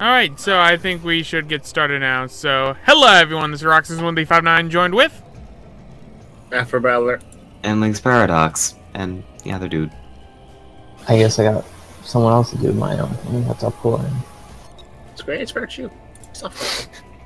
Alright, so I think we should get started now. So, hello everyone, this is Roxas1359 joined with... Afro Battler. And Link's Paradox. And the other dude. I guess I got someone else to do my own thing. That's how cool I am. It's great, it's better too.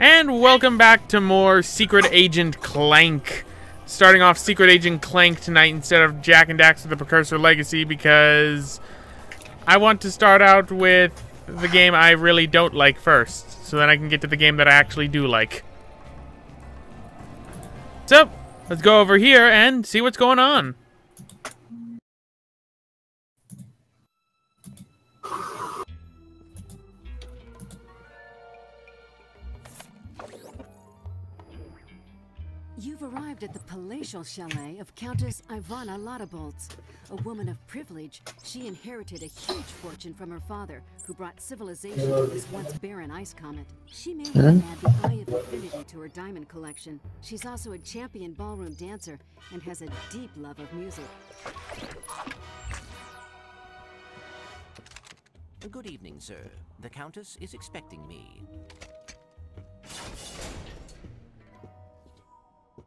And welcome back to more Secret Agent Clank. Starting off Secret Agent Clank tonight instead of Jak and Daxter of the Precursor Legacy because... I want to start out with... the game I really don't like first, so then I can get to the game that I actually do like. So, let's go over here and see what's going on. You've arrived at the palatial chalet of Countess Ivana Lottabolts. A woman of privilege, she inherited a huge fortune from her father, who brought civilization to this once barren ice comet. She may even add the Eye of Infinity to her diamond collection. She's also a champion ballroom dancer and has a deep love of music. Good evening, sir. The Countess is expecting me.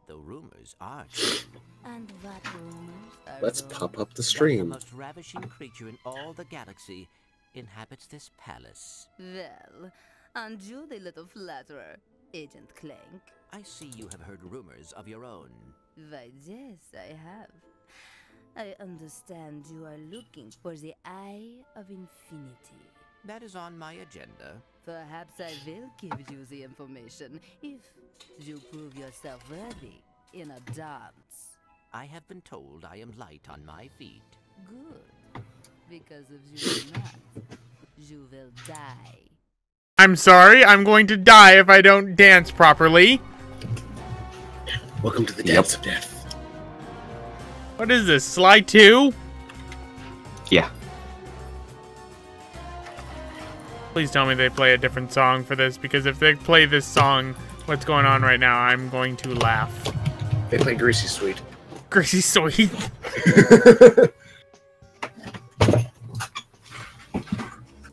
The rumors are true. And what rumors are Let's pop up the stream. The most ravishing creature in all the galaxy inhabits this palace. Well, unduly little flatterer, Agent Clank. I see you have heard rumors of your own. Why, yes, I have. I understand you are looking for the Eye of Infinity. That is on my agenda. Perhaps I will give you the information if you prove yourself worthy in a dance. I have been told I am light on my feet. Good. Because if you are not, you will die. I'm sorry, I'm going to die if I don't dance properly. Welcome to the dance of death. What is this, Sly 2? Yeah. Please tell me they play a different song for this, because if they play this song, what's going on right now, I'm going to laugh. They play Greasy Sweet. Greasy Sweet?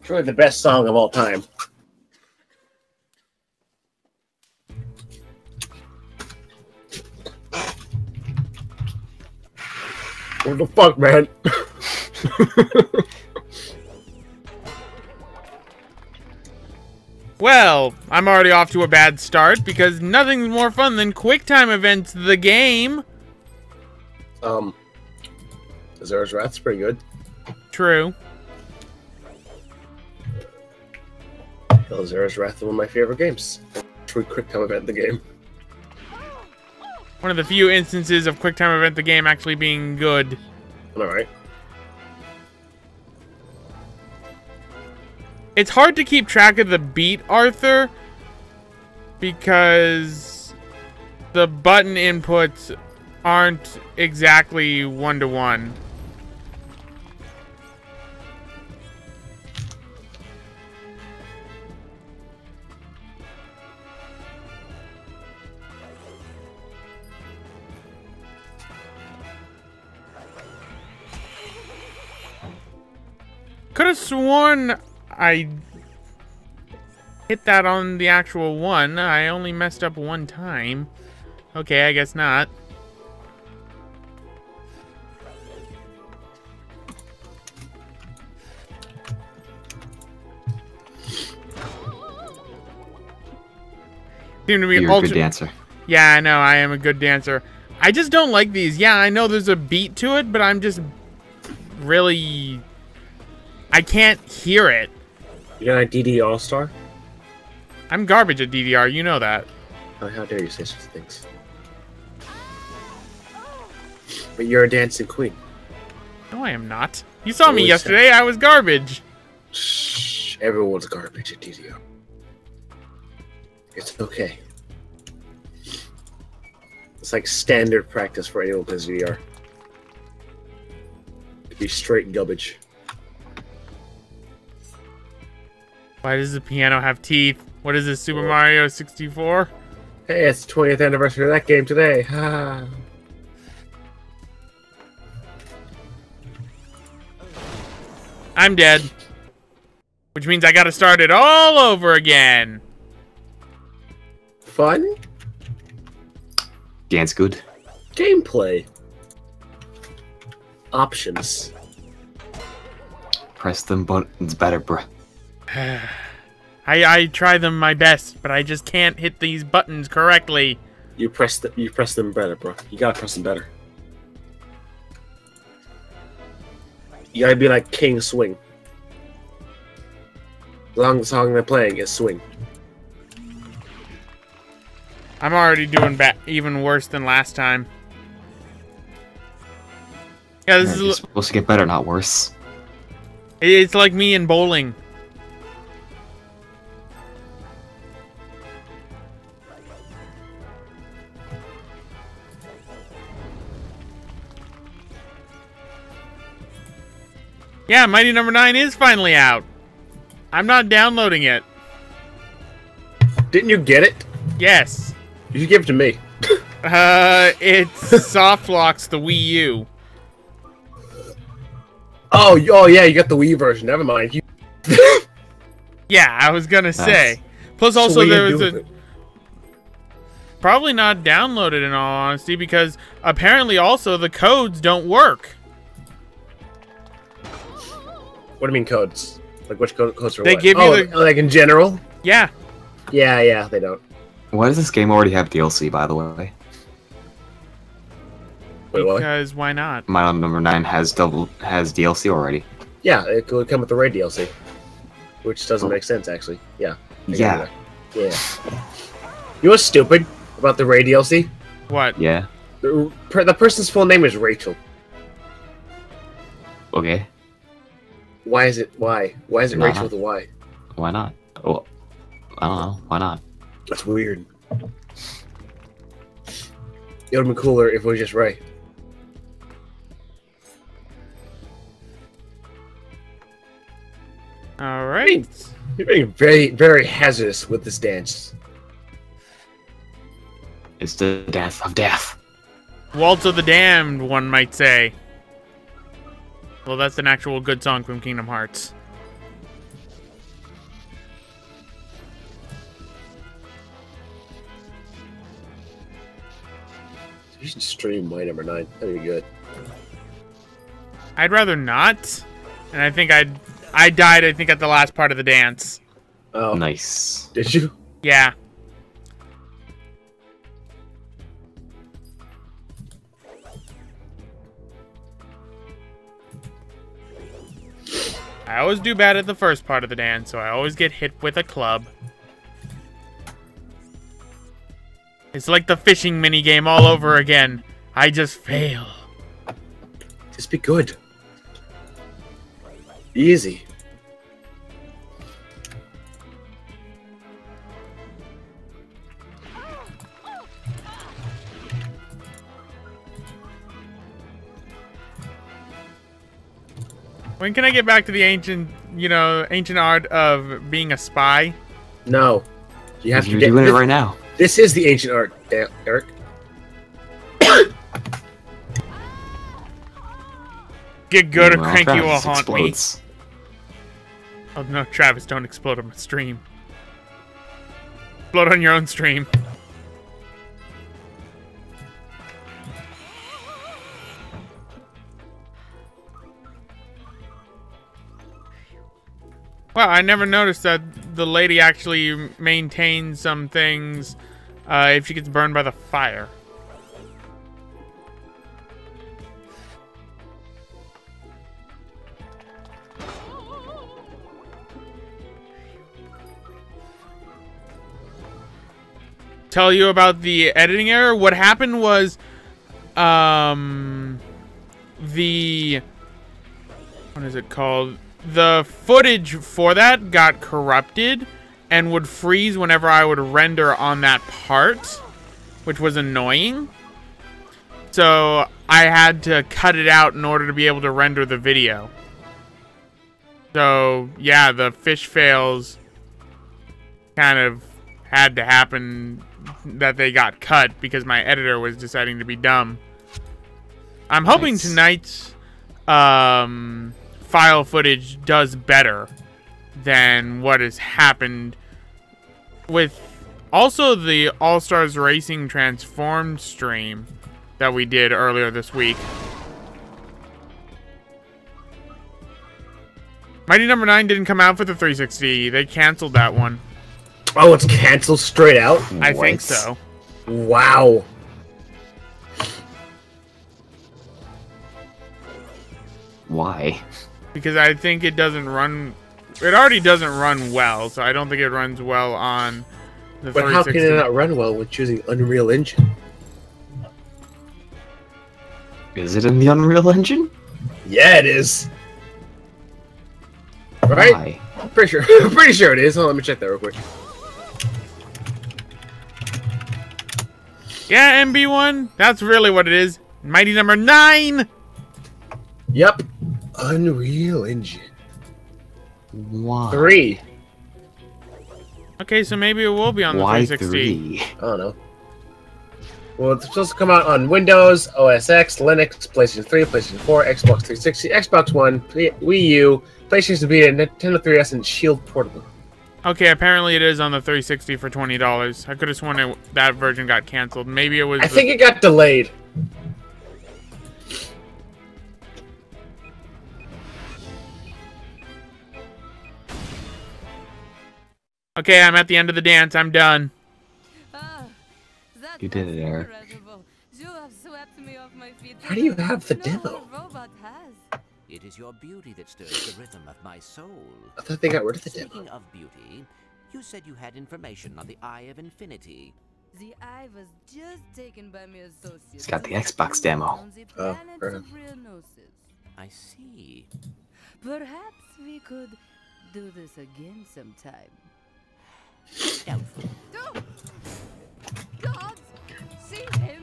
Truly the best song of all time. What the fuck, man? Well, I'm already off to a bad start because nothing's more fun than QuickTime Events, the game. Zero's Wrath's pretty good. True. Well, Zero's Wrath is one of my favorite games. True QuickTime Event, the game. One of the few instances of QuickTime Event, the game actually being good. All right. It's hard to keep track of the beat, Arthur, because the button inputs aren't exactly one-to-one. Could have sworn I hit that on the actual one. I only messed up one time. Okay, I guess not. Seem to be You're a good dancer. Yeah, I know. I am a good dancer. I just don't like these. Yeah, I know there's a beat to it, but I'm just really... I can't hear it. You're not a DD All-Star? I'm garbage at DDR, you know that. Oh, how dare you say such things. But you're a dancing queen. No, I am not. You saw me yesterday, I was garbage. Shh, everyone's garbage at DDR. It's okay. It's like standard practice for anyone who plays DDR. To be straight garbage. Why does the piano have teeth? What is this, Super Mario 64? Hey, it's the 20th anniversary of that game today. I'm dead. Which means I gotta start it all over again. Fun? Dance good. Gameplay. Options. Press them buttons better, bruh. I try them my best, but I just can't hit these buttons correctly. You press them better, bro. You gotta press them better. You gotta be like King Swing. The longest song they're playing is Swing. I'm already doing even worse than last time. Yeah, this is supposed to get better, not worse. It's like me in bowling. Yeah, Mighty No. 9 is finally out. I'm not downloading it. Didn't you get it? Yes. You should give it to me. It's Softlocks the Wii U. Oh yeah, you got the Wii version. Never mind. Yeah, I was gonna say. Plus, also there was a probably not downloaded in all honesty because apparently also the codes don't work. What do you mean codes? Like which codes are what? They give you the... like in general? Yeah. Yeah, they don't. Why does this game already have DLC, by the way? Wait, because why not? My number 9 has DLC already. Yeah, it would come with the Raid DLC, which doesn't make sense actually. Yeah. Yeah. You were stupid about the Raid DLC. What? Yeah. The person's full name is Rachel. Okay. Why is it? Why is it Rachel with a Y? Why not? Well, I don't know. Why not? That's weird. It would've been cooler if it was just Ray. All right. You're being very, very hazardous with this dance. It's the death of death. Waltz of the Damned, one might say. Well, that's an actual good song from Kingdom Hearts. You should stream my number 9. That'd be good. I'd rather not. And I think I died, I think, at the last part of the dance. Oh. Nice. Did you? Yeah. I always do bad at the first part of the dance, so I always get hit with a club. It's like the fishing minigame all over again. I just fail. Just be good. Easy. When can I get back to the ancient art of being a spy? No, you have to. You're doing it right now. This is the ancient art, Eric. Get good or Cranky will haunt me. Oh no, Travis! Don't explode on my stream. Explode on your own stream. Well, I never noticed that the lady actually maintains some things if she gets burned by the fire. Tell you about the editing error. What happened was what is it called? The footage for that got corrupted and would freeze whenever I would render on that part, which was annoying. So I had to cut it out in order to be able to render the video. So yeah, the fish fails kind of had to happen that they got cut because my editor was deciding to be dumb. I'm hoping tonight's file footage does better than what has happened with also the All-Stars Racing Transformed stream that we did earlier this week. Mighty No. 9 didn't come out for the 360. They canceled that one. Oh, it's canceled straight out? I think so. Wow. Why? Because I think it doesn't run... It already doesn't run well, so I don't think it runs well on the 360. But how can it not run well with using Unreal Engine? Is it in the Unreal Engine? Yeah, it is. Right? Why? I'm pretty sure it is. Hold on, let me check that real quick. Yeah, MB1. That's really what it is. Mighty No. 9. Yep. Unreal Engine. Why? 3. Okay, so maybe it will be on the 360. Why 3? I don't know. Well, it's supposed to come out on Windows, OSX, Linux, PlayStation 3, PlayStation 4, Xbox 360, Xbox One, Wii U, PlayStation Vita, Nintendo 3DS, and Shield portable. Okay, apparently it is on the 360 for $20. I could have sworn that version got canceled. Maybe it was... I think it got delayed. Okay, I'm at the end of the dance. I'm done. You did it, Eric. How do you have the demo? It is your beauty that stirs the rhythm of my soul. I thought they got rid of the demo. Speaking of beauty, you said you had information on the Eye of Infinity. The Eye was just taken by my associates. It's got the Xbox demo. Oh, right. I see. Perhaps we could do this again sometime. Doubtful. Gods, seize him!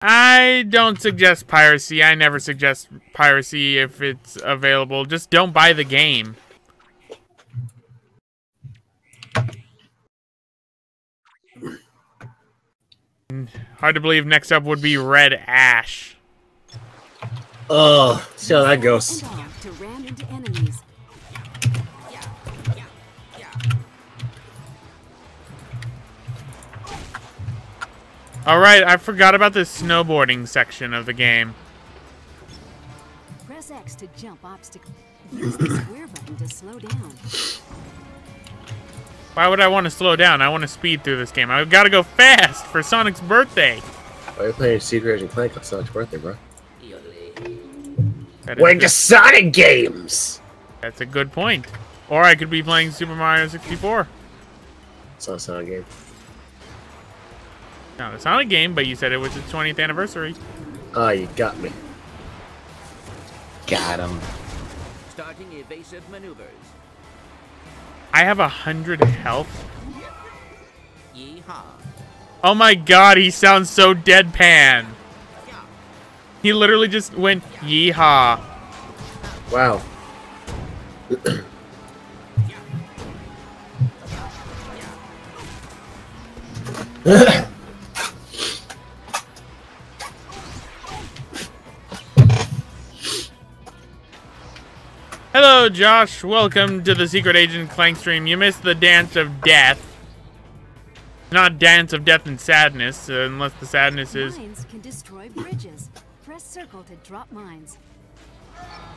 I don't suggest piracy. I never suggest piracy if it's available. Just don't buy the game. Hard to believe next up would be Red Ash. Oh, see how that goes. Alright, I forgot about the snowboarding section of the game. Press X to jump obstacle. Use the square button to slow down. Why would I want to slow down? I want to speed through this game. I've got to go fast for Sonic's birthday. Why are you playing Secret Agent Clank on Sonic's birthday, bro? We're just Sonic games! That's a good point. Or I could be playing Super Mario 64. It's not a Sonic game. No, it's not a game, but you said it was its 20th anniversary. Oh, you got me. Got him. Starting evasive maneuvers. I have 100 health. Yeehaw. Oh my god, he sounds so deadpan. He literally just went, yeehaw. Wow. Hello, Josh. Welcome to the Secret Agent Clank stream. You missed the Dance of Death. Not Dance of Death and Sadness, unless the sadness is... Mines can destroy bridges. Press circle to drop mines.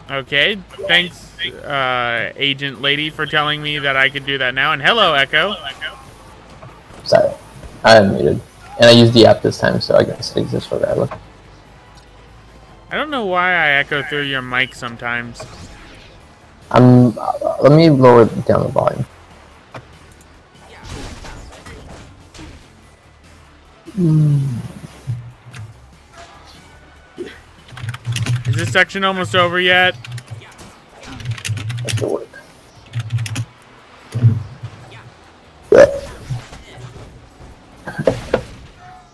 Okay, thanks, Agent Lady, for telling me that I could do that now. And hello, Echo. Sorry, I unmuted. And I used the app this time, so I guess it exists regardless. I don't know why I echo through your mic sometimes. Let me lower down the volume. Is this section almost over yet? That should work.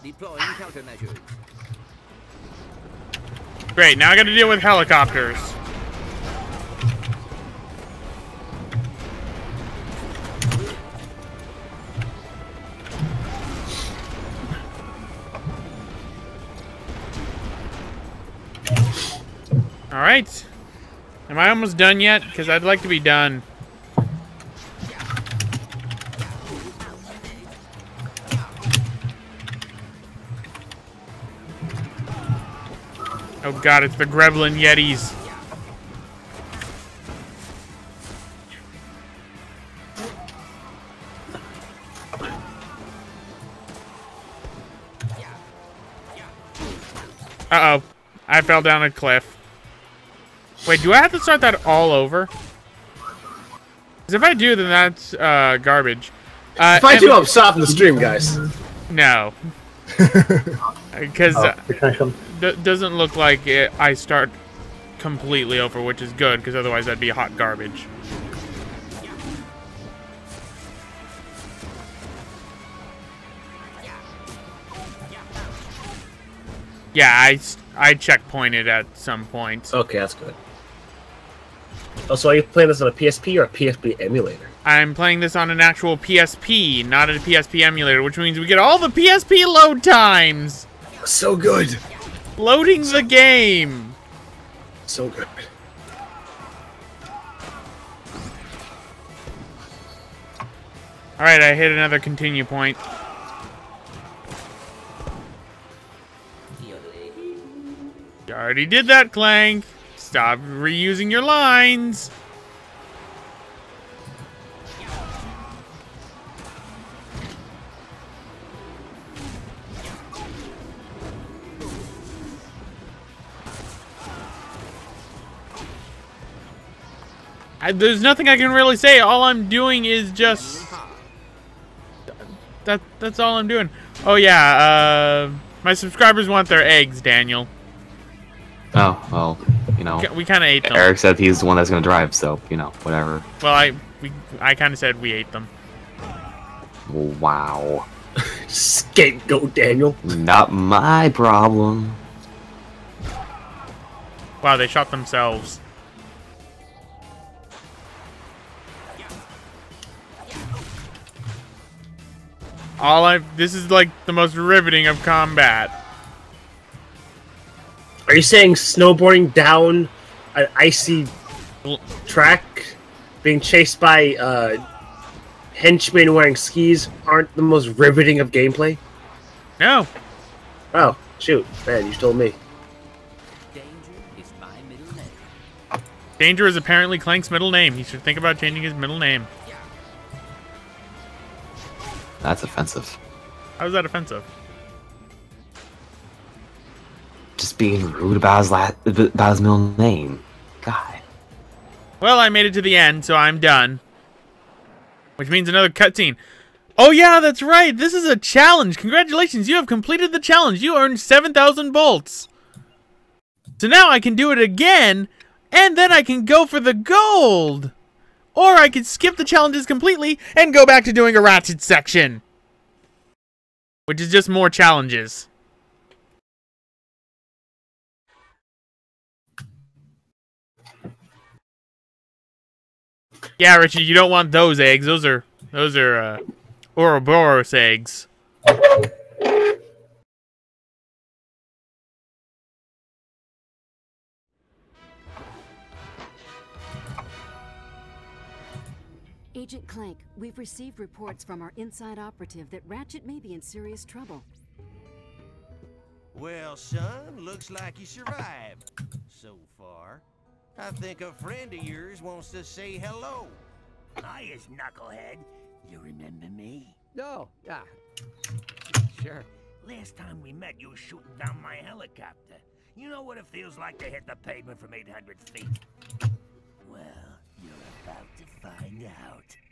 Deploying countermeasures. Great, now I gotta deal with helicopters. Alright. Am I almost done yet? Because I'd like to be done. Oh god, it's the Gremlin Yetis. Uh-oh. I fell down a cliff. Wait, do I have to start that all over? Because if I do, then that's garbage. If I do, I'm stopping the stream, guys. No. Because it doesn't look like it, I start completely over, which is good, because otherwise that'd be hot garbage. Yeah, I checkpointed at some point. Okay, that's good. Also, are you playing this on a PSP or a PSP emulator? I'm playing this on an actual PSP, not a PSP emulator, which means we get all the PSP load times! So good! Loading the game! So good. Alright, I hit another continue point. You already did that, Clank. Stop reusing your lines. There's nothing I can really say. All I'm doing is just... That's all I'm doing. Oh, yeah. My subscribers want their eggs, Daniel. Oh, well, you know. We kind of ate them. Eric said he's the one that's going to drive, so, you know, whatever. Well, I kind of said we ate them. Wow. Scapegoat, Daniel. Not my problem. Wow, they shot themselves. This is like the most riveting of combat. Are you saying snowboarding down an icy track, being chased by henchmen wearing skis, aren't the most riveting of gameplay? No. Oh, shoot. Man, you told me. Danger is my middle name. Danger is apparently Clank's middle name. He should think about changing his middle name. That's offensive. How is that offensive? Just being rude about his middle name. God. Well, I made it to the end, so I'm done. Which means another cutscene. Oh yeah, that's right. This is a challenge. Congratulations, you have completed the challenge. You earned 7,000 bolts. So now I can do it again, and then I can go for the gold. Or I could skip the challenges completely and go back to doing a Ratchet section. Which is just more challenges. Yeah, Richard, you don't want those eggs. Those are Ouroboros eggs. Agent Clank, we've received reports from our inside operative that Ratchet may be in serious trouble. Well, son, looks like you survived so far. I think a friend of yours wants to say hello. Hiya, knucklehead. You remember me? No, yeah. Sure. Last time we met, you were shooting down my helicopter. You know what it feels like to hit the pavement from 800 feet? Well, you're about to find out.